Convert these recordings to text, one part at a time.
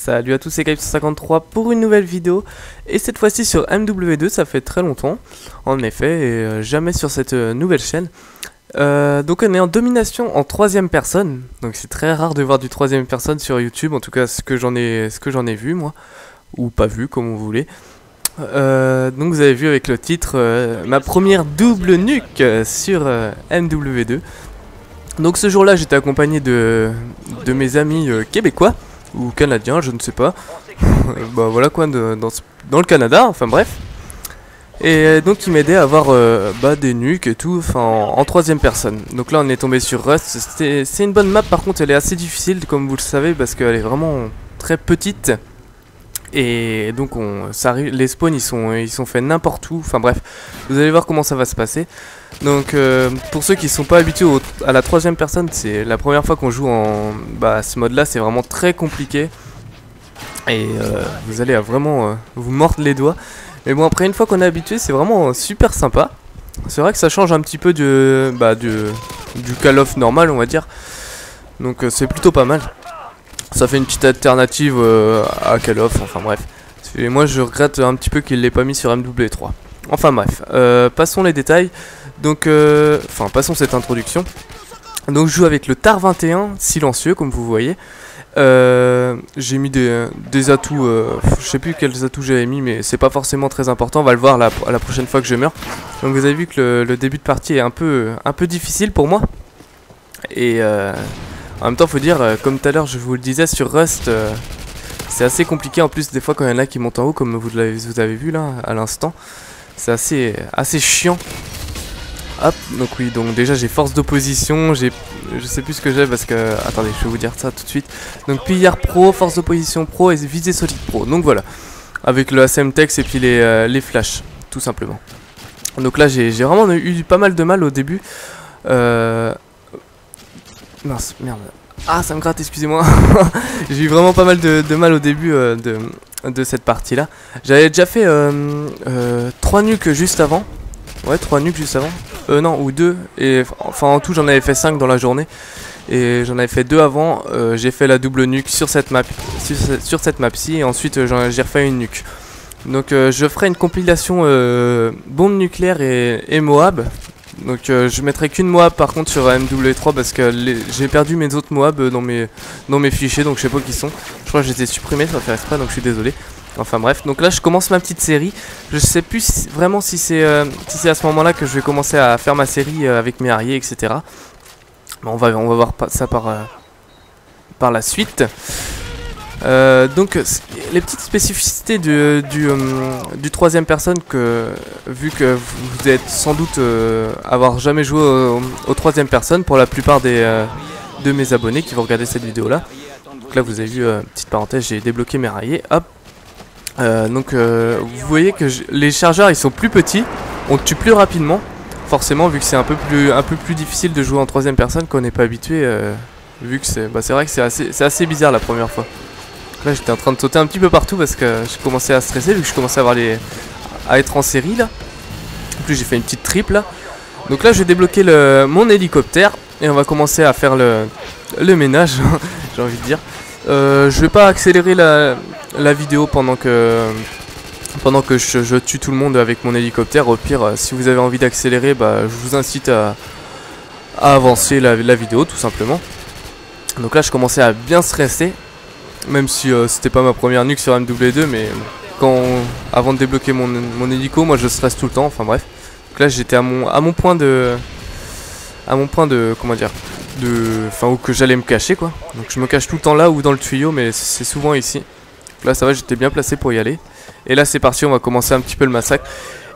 Salut à tous, c'est Kalipso53 pour une nouvelle vidéo et cette fois-ci sur MW2. Ça fait très longtemps en effet et jamais sur cette nouvelle chaîne. Donc on est en domination en troisième personne, donc c'est très rare de voir du troisième personne sur YouTube, en tout cas ce que j'en ai vu moi, ou pas vu comme vous voulez. Donc vous avez vu avec le titre ma première double nuque sur MW2. Donc ce jour-là j'étais accompagné de mes amis québécois ou canadiens, je ne sais pas. Bah voilà quoi, dans le Canada, enfin bref. Et donc ils m'aidaient à avoir des nuques et tout, enfin en troisième personne. Donc là on est tombé sur Rust, c'est une bonne map, par contre elle est assez difficile comme vous le savez parce qu'elle est vraiment très petite. Et donc les spawns ils sont faits n'importe où, enfin bref, vous allez voir comment ça va se passer. Donc pour ceux qui ne sont pas habitués à la troisième personne, c'est la première fois qu'on joue en ce mode là, c'est vraiment très compliqué. Et vous allez vraiment vous mordre les doigts. Mais bon après une fois qu'on est habitué c'est vraiment super sympa. C'est vrai que ça change un petit peu du Call of normal on va dire. Donc c'est plutôt pas mal. Ça fait une petite alternative à Call of, enfin bref. Et moi je regrette un petit peu qu'il ne l'ait pas mis sur MW3. Enfin bref, passons les détails. Donc, passons cette introduction. Donc je joue avec le Tar 21, silencieux comme vous voyez. J'ai mis des atouts, je sais plus quels atouts j'avais mis, mais c'est pas forcément très important. On va le voir la prochaine fois que je meurs. Donc vous avez vu que le début de partie est un peu difficile pour moi. Et... en même temps faut dire, comme tout à l'heure je vous le disais sur Rust, c'est assez compliqué en plus des fois quand il y en a qui montent en haut comme vous avez vu là à l'instant. C'est assez chiant. Hop, donc oui, donc déjà j'ai force d'opposition, je sais plus ce que j'ai parce que... Attendez, je vais vous dire ça tout de suite. Donc pillard pro, force d'opposition pro et visée solide pro. Donc voilà, avec le ACM Tex et puis les flashs, tout simplement. Donc là j'ai vraiment eu pas mal de mal au début. Mince, merde. Ah, ça me gratte, excusez-moi. J'ai eu vraiment pas mal de mal au début de cette partie-là. J'avais déjà fait 3 nuques juste avant. Ouais, 3 nuques juste avant. Non, ou 2. Et, enfin, en tout, j'en avais fait 5 dans la journée. Et j'en avais fait 2 avant. J'ai fait la double nuque sur cette map, sur cette map-ci. Et ensuite, j'ai refait une nuque. Donc, je ferai une compilation bombe nucléaire et Moab. Donc je mettrai qu'une Moab par contre sur MW3 parce que j'ai perdu mes autres Moab dans mes fichiers, donc je sais pas où ils sont. Je crois que je les ai supprimés, ça m'intéresse pas, donc je suis désolé. Enfin bref, donc là je commence ma petite série. Je sais plus vraiment si c'est à ce moment là que je vais commencer à faire ma série avec mes Harrier, etc. Mais on va voir ça par la suite. Donc les petites spécificités du troisième personne, que vu que vous êtes sans doute avoir jamais joué au troisième personne pour la plupart de mes abonnés qui vont regarder cette vidéo là. Donc là vous avez vu, petite parenthèse, j'ai débloqué mes raillets, hop. Vous voyez que les chargeurs ils sont plus petits, on tue plus rapidement forcément vu que c'est un peu plus difficile de jouer en troisième personne qu'on n'est pas habitué, vu que c'est vrai que c'est assez bizarre la première fois. Là j'étais en train de sauter un petit peu partout parce que je commençais à stresser vu que je commençais à être en série là. En plus j'ai fait une petite trip là. Donc là je vais débloquer mon hélicoptère et on va commencer à faire le ménage. J'ai envie de dire. Je vais pas accélérer la vidéo pendant que je tue tout le monde avec mon hélicoptère. Au pire si vous avez envie d'accélérer, je vous incite à avancer la vidéo tout simplement. Donc là je commençais à bien stresser. Même si c'était pas ma première nuque sur MW2, mais avant de débloquer mon hélico, moi je stresse tout le temps, enfin bref. Donc là j'étais à mon point de comment dire, enfin où que j'allais me cacher quoi. Donc je me cache tout le temps là ou dans le tuyau, mais c'est souvent ici. Donc là ça va, j'étais bien placé pour y aller. Et là c'est parti, on va commencer un petit peu le massacre.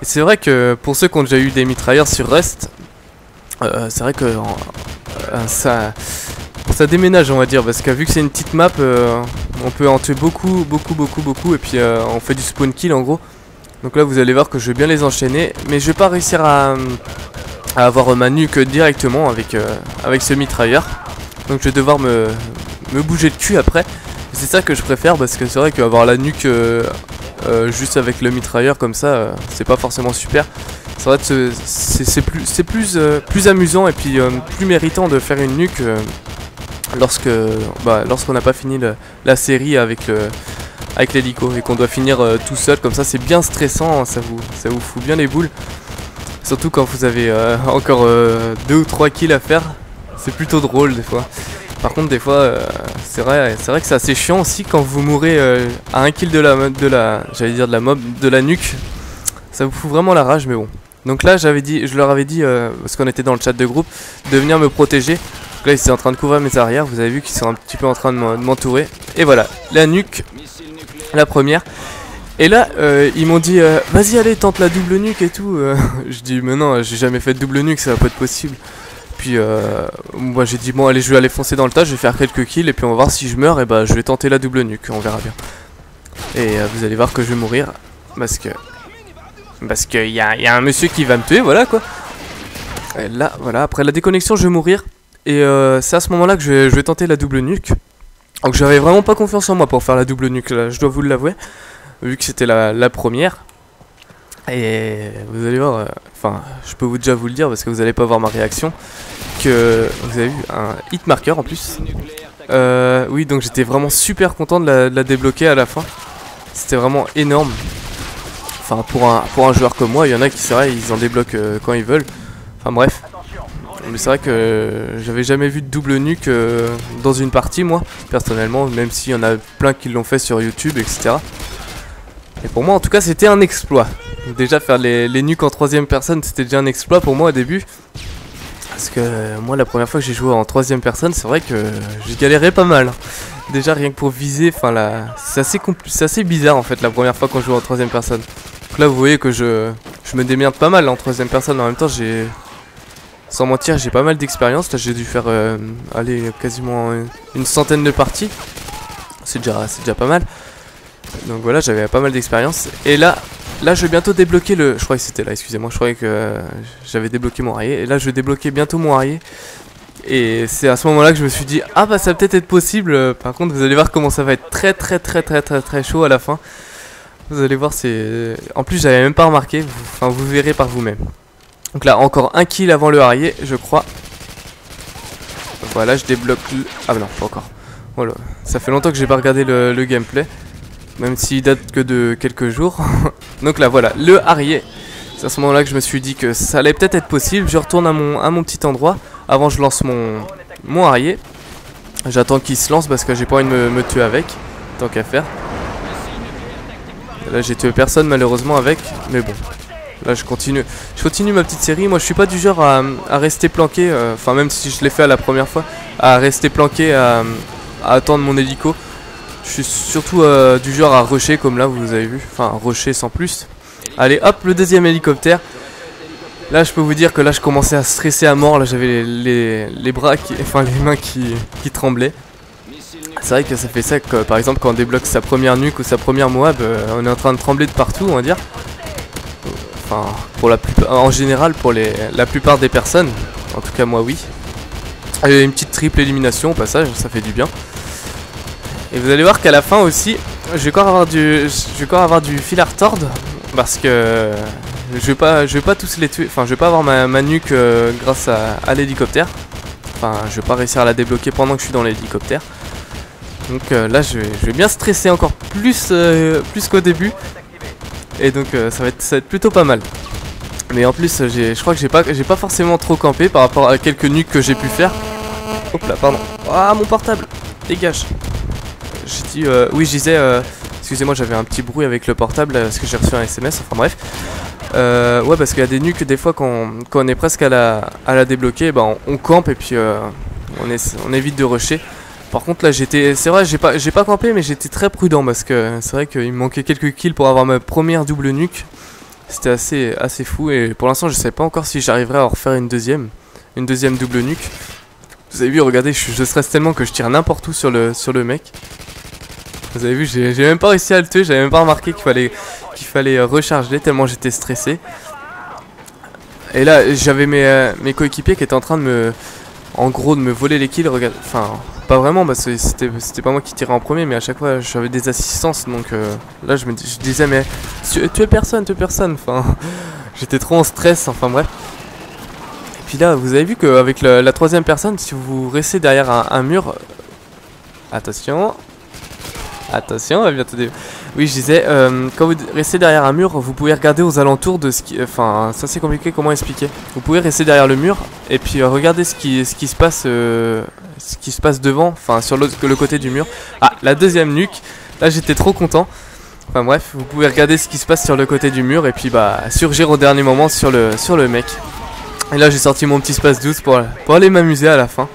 Et c'est vrai que pour ceux qui ont déjà eu des mitrailleurs sur Rust, c'est vrai que ça déménage on va dire, parce que vu que c'est une petite map on peut en tuer beaucoup et puis on fait du spawn kill en gros. Donc là vous allez voir que je vais bien les enchaîner, mais je vais pas réussir à avoir ma nuque directement avec ce mitrailleur, donc je vais devoir me bouger le cul après. C'est ça que je préfère parce que c'est vrai qu'avoir la nuque juste avec le mitrailleur comme ça c'est pas forcément super. C'est vrai que c'est plus amusant et puis plus méritant de faire une nuque lorsqu'on n'a pas fini la série avec l'hélico et qu'on doit finir tout seul comme ça. C'est bien stressant, hein, ça vous fout bien les boules, surtout quand vous avez encore 2 ou 3 kills à faire. C'est plutôt drôle des fois. Par contre des fois c'est vrai que c'est assez chiant aussi quand vous mourrez à 1 kill de la mob, de la nuque. Ça vous fout vraiment la rage, mais bon. Donc là je leur avais dit parce qu'on était dans le chat de groupe, de venir me protéger. Donc là ils étaient en train de couvrir mes arrières, vous avez vu qu'ils sont un petit peu en train de m'entourer. Et voilà, la nuque, la première. Et là ils m'ont dit vas-y allez tente la double nuque et tout. Je dis mais non, j'ai jamais fait de double nuque, ça va pas être possible. Puis moi j'ai dit bon allez, je vais aller foncer dans le tas, je vais faire quelques kills et puis on va voir si je meurs, et bah je vais tenter la double nuque, on verra bien. Et vous allez voir que je vais mourir parce que y a un monsieur qui va me tuer, voilà quoi. Et là voilà, après la déconnexion je vais mourir et c'est à ce moment là que je vais tenter la double nuque. Donc j'avais vraiment pas confiance en moi pour faire la double nuque là, je dois vous l'avouer, vu que c'était la première. Et vous allez voir, enfin je peux déjà vous le dire parce que vous allez pas voir ma réaction, que vous avez vu un hit marqueur en plus. Oui, donc j'étais vraiment super content de la débloquer à la fin. C'était vraiment énorme. Enfin pour un joueur comme moi, il y en a qui c'est vrai ils en débloquent quand ils veulent. Enfin bref. Mais c'est vrai que j'avais jamais vu de double nuque dans une partie moi, personnellement, même s'il y en a plein qui l'ont fait sur YouTube, etc. Et pour moi en tout cas c'était un exploit. Déjà faire les nuques en 3ème personne, c'était déjà un exploit pour moi au début. Parce que moi la première fois que j'ai joué en 3ème personne, c'est vrai que j'ai galéré pas mal. Déjà rien que pour viser, enfin là c'est assez bizarre en fait la première fois qu'on joue en 3ème personne. Donc là vous voyez que je me démerde pas mal en 3ème personne, en même temps j'ai... Sans mentir j'ai pas mal d'expérience, là j'ai dû faire allez, quasiment une centaine de parties. C'est déjà pas mal. Donc voilà, j'avais pas mal d'expérience. Et là je vais bientôt débloquer le... Je croyais que c'était là, excusez-moi, je croyais que j'avais débloqué mon Harrier. Et là je vais débloquer bientôt mon Harrier. Et c'est à ce moment là que je me suis dit ah bah ça va peut-être être possible. Par contre vous allez voir comment ça va être très chaud à la fin. Vous allez voir, c'est... En plus j'avais même pas remarqué, enfin vous verrez par vous-même. Donc là encore un kill avant le Harrier je crois. Voilà, je débloque le... Ah bah non, pas encore. Voilà. Ça fait longtemps que j'ai pas regardé le gameplay, même s'il date que de quelques jours. Donc là voilà, le Harrier. C'est à ce moment là que je me suis dit que ça allait peut-être être possible. Je retourne à mon petit endroit. Avant je lance mon Harrier. J'attends qu'il se lance parce que j'ai pas envie de me tuer avec, tant qu'à faire. Là j'ai tué personne malheureusement avec. Mais bon, là je continue ma petite série. Moi je suis pas du genre à rester planqué. Enfin même si je l'ai fait à la première fois, à rester planqué, à attendre mon hélico. Je suis surtout du genre à rusher comme là vous avez vu. Enfin rusher sans plus. Allez hop, le deuxième hélicoptère. Là je peux vous dire que là je commençais à stresser à mort. Là j'avais les bras, enfin les mains qui tremblaient. C'est vrai que ça fait ça que, par exemple quand on débloque sa première nuque ou sa première moab, on est en train de trembler de partout on va dire. Enfin pour la plupart, en général pour la plupart des personnes. En tout cas moi oui. Et une petite triple élimination au passage, ça fait du bien. Et vous allez voir qu'à la fin aussi, je vais encore avoir du fil à retordre. Parce que je vais pas tous les tuer. Enfin je vais pas avoir ma nuque grâce à l'hélicoptère. Enfin je vais pas réussir à la débloquer pendant que je suis dans l'hélicoptère. Donc là je vais bien stresser encore plus qu'au début. Et donc ça va être plutôt pas mal. Mais en plus je crois que j'ai pas forcément trop campé par rapport à quelques nuques que j'ai pu faire. Hop là, pardon. Ah mon portable, dégage. J'ai dit, oui, je disais, excusez-moi, j'avais un petit bruit avec le portable parce que j'ai reçu un SMS, enfin bref. Ouais, parce qu'il y a des nuques, des fois, quand on est presque à la débloquer, ben, on campe et puis on évite de rusher. Par contre, là, c'est vrai, j'ai pas campé, mais j'étais très prudent parce que c'est vrai qu'il me manquait quelques kills pour avoir ma première double nuque. C'était assez fou et pour l'instant, je sais pas encore si j'arriverai à en refaire une deuxième double nuque. Vous avez vu, regardez, je stresse tellement que je tire n'importe où sur le mec. Vous avez vu, j'ai même pas réussi à le tuer, j'avais même pas remarqué qu'il fallait recharger tellement j'étais stressé. Et là, j'avais mes coéquipiers qui étaient en train en gros, de me voler les kills. Regarde, enfin, pas vraiment, parce que c'était pas moi qui tirais en premier, mais à chaque fois, j'avais des assistances. Donc là, je disais, mais tuez personne. Enfin, j'étais trop en stress, enfin bref. Puis là vous avez vu qu'avec la 3ème personne, si vous restez derrière un mur, Attention. Attention, on va bientôt... Oui, je disais, quand vous restez derrière un mur, vous pouvez regarder aux alentours de ce qui... Enfin, ça c'est compliqué, comment expliquer? Vous pouvez rester derrière le mur, et puis regarder ce qui se passe... ce qui se passe devant, enfin, sur le côté du mur. Ah, la deuxième nuque. Là, j'étais trop content. Enfin bref, vous pouvez regarder ce qui se passe sur le côté du mur, et puis, bah, surgir au dernier moment sur le mec. Et là, j'ai sorti mon petit SPAS-12 pour aller m'amuser à la fin.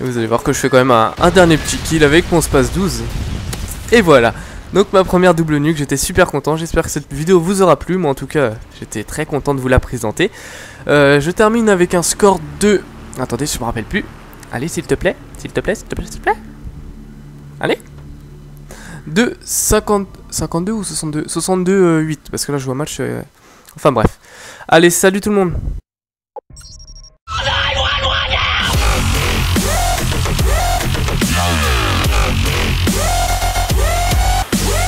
Et vous allez voir que je fais quand même un dernier petit kill avec mon SPAS-12. Et voilà, donc ma première double nuque, j'étais super content, j'espère que cette vidéo vous aura plu, moi en tout cas j'étais très content de vous la présenter. Je termine avec un score de... Attendez, je me rappelle plus, allez s'il te plaît, s'il te plaît, s'il te plaît, s'il te plaît, allez, de 52 ou 62, 8, parce que là je vois match, enfin bref, allez salut tout le monde.